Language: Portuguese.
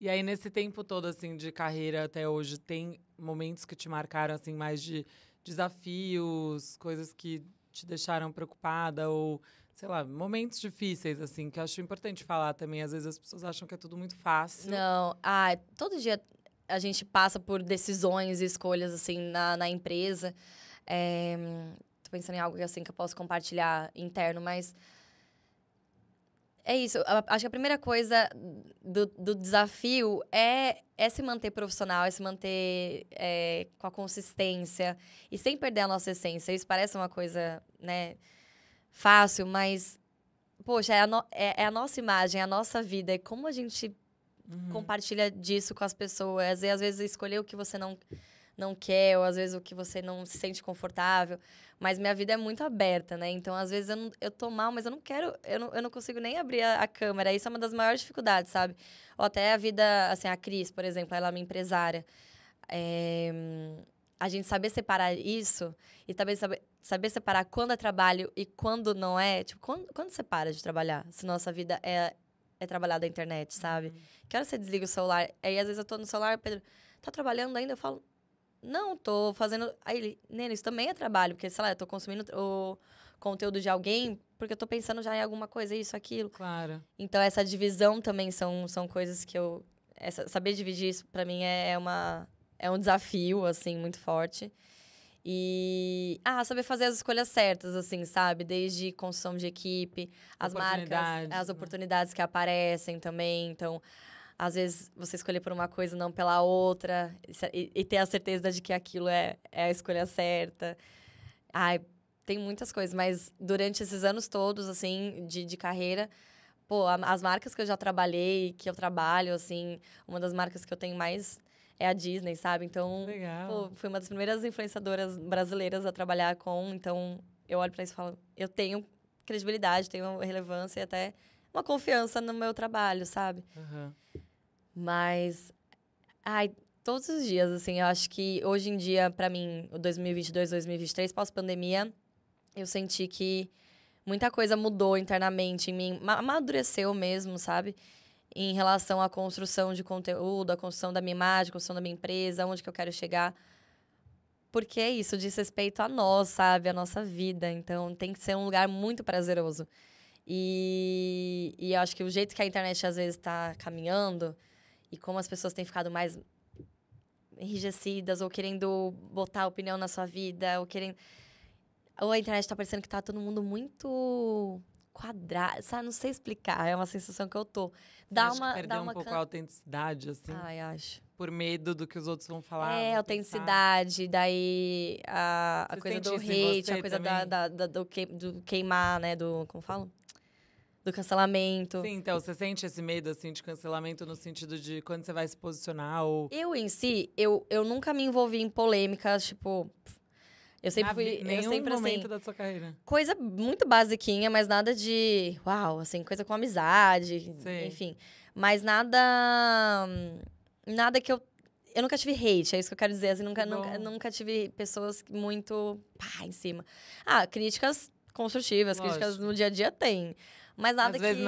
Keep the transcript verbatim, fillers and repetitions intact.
E aí, nesse tempo todo, assim, de carreira até hoje, tem momentos que te marcaram, assim, mais de desafios, coisas que te deixaram preocupada ou, sei lá, momentos difíceis, assim, que eu acho importante falar também. Às vezes as pessoas acham que é tudo muito fácil. Não, ah, todo dia a gente passa por decisões e escolhas, assim, na, na empresa. É, tô pensando em algo assim, que eu posso compartilhar interno, mas... É isso. Acho que a primeira coisa do, do desafio é, é se manter profissional, é se manter é, com a consistência e sem perder a nossa essência. Isso parece uma coisa, né, fácil, mas, poxa, é a, no, é, é a nossa imagem, é a nossa vida. É como a gente uhum. compartilha disso com as pessoas. E, às vezes, escolher o que você não, não quer ou, às vezes, o que você não se sente confortável. Mas minha vida é muito aberta, né? Então, às vezes, eu, não, eu tô mal, mas eu não quero... Eu não, eu não consigo nem abrir a, a câmera. Isso é uma das maiores dificuldades, sabe? Ou até a vida... Assim, a Cris, por exemplo, ela é uma empresária. É, a gente saber separar isso e também saber, saber separar quando é trabalho e quando não é. Tipo, quando, quando você para de trabalhar? Se nossa vida é, é trabalhar da internet, sabe? Uhum. Que hora você desliga o celular? Aí, às vezes, eu tô no celular, Pedro... Tá trabalhando ainda? Eu falo... Não, tô fazendo... Aí ele, Nene, isso também é trabalho, porque, sei lá, eu tô consumindo o conteúdo de alguém, porque eu tô pensando já em alguma coisa, isso, aquilo. Claro. Então, essa divisão também são, são coisas que eu... Essa, saber dividir isso, pra mim, é, uma, é um desafio, assim, muito forte. E... Ah, saber fazer as escolhas certas, assim, sabe? Desde construção de equipe, as marcas, as oportunidades, né, que aparecem também, então... Às vezes, você escolher por uma coisa não pela outra. E, e ter a certeza de que aquilo é, é a escolha certa. Ai, tem muitas coisas. Mas durante esses anos todos, assim, de, de carreira... Pô, a, as marcas que eu já trabalhei, que eu trabalho, assim... Uma das marcas que eu tenho mais é a Disney, sabe? Então, pô, fui uma das primeiras influenciadoras brasileiras a trabalhar com. Então, eu olho pra isso e falo... Eu tenho credibilidade, tenho relevância e até uma confiança no meu trabalho, sabe? Aham. Uhum. Mas, ai, todos os dias, assim, eu acho que hoje em dia, pra mim, o dois mil e vinte e dois, dois mil e vinte e três, pós-pandemia, eu senti que muita coisa mudou internamente em mim, amadureceu mesmo, sabe? Em relação à construção de conteúdo, à construção da minha imagem, à construção da minha empresa, onde que eu quero chegar. Porque é isso, diz respeito a nós, sabe? A nossa vida, então tem que ser um lugar muito prazeroso. E, e eu acho que o jeito que a internet, às vezes, tá caminhando... E como as pessoas têm ficado mais enrijecidas, ou querendo botar opinião na sua vida, ou querendo... Ou a internet tá parecendo que tá todo mundo muito quadrado, sabe? Não sei explicar, é uma sensação que eu tô. Dá uma, que dá uma um pouco can... a autenticidade, assim. Ai, acho. Por medo do que os outros vão falar. É, vão autenticidade, pensar. Daí a, a coisa do hate, a coisa da, da, da, do, que, do queimar, né? Do, como falo? Do cancelamento. Sim, então, você sente esse medo, assim, de cancelamento no sentido de quando você vai se posicionar ou... Eu, em si, eu, eu nunca me envolvi em polêmicas, tipo... Eu sempre fui... Nenhum eu sempre, momento assim, da sua carreira. Coisa muito basiquinha, mas nada de... Uau, assim, coisa com amizade, sim, enfim. Mas nada... Nada que eu... Eu nunca tive hate, é isso que eu quero dizer. Assim, nunca, nunca, nunca tive pessoas muito... Pá, em cima. Ah, críticas construtivas, lógico, críticas no dia a dia tem. Mas nada que...